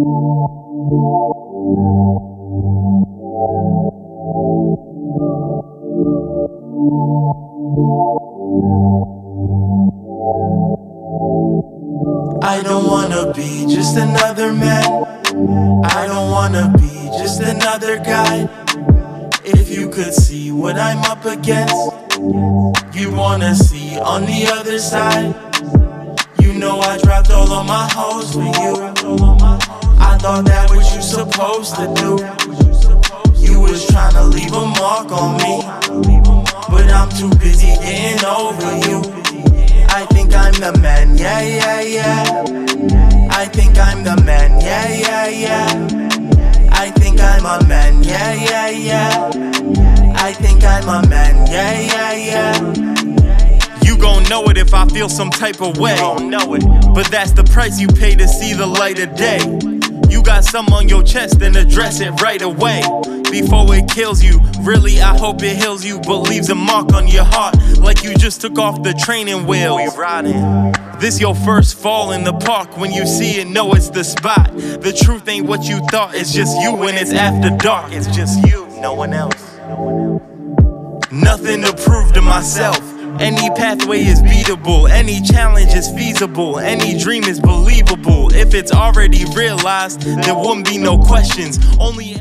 I don't wanna be just another man. I don't wanna be just another guy. If you could see what I'm up against, you wanna see on the other side. You know I dropped all of my hoes for you. I thought that was you supposed to do. You was tryna leave a mark on me, but I'm too busy getting over you. I think I'm the man, yeah, yeah, yeah. I think I'm the man, yeah, yeah, yeah. I think I'm a man, yeah, yeah, yeah. I think I'm a man, yeah, yeah, yeah. You gon' know it if I feel some type of way. You gon' know it, but that's the price you pay to see the light of day. You got some on your chest, then address it right away. Before it kills you, really I hope it heals you, but leaves a mark on your heart, like you just took off the training wheels. We riding. This your first fall in the park. When you see it, know it's the spot. The truth ain't what you thought, it's just you when it's after dark. It's just you, no one else. Nothing to prove to myself. Any pathway is beatable, any challenge is feasible, any dream is believable. If it's already realized, there wouldn't be no questions. Only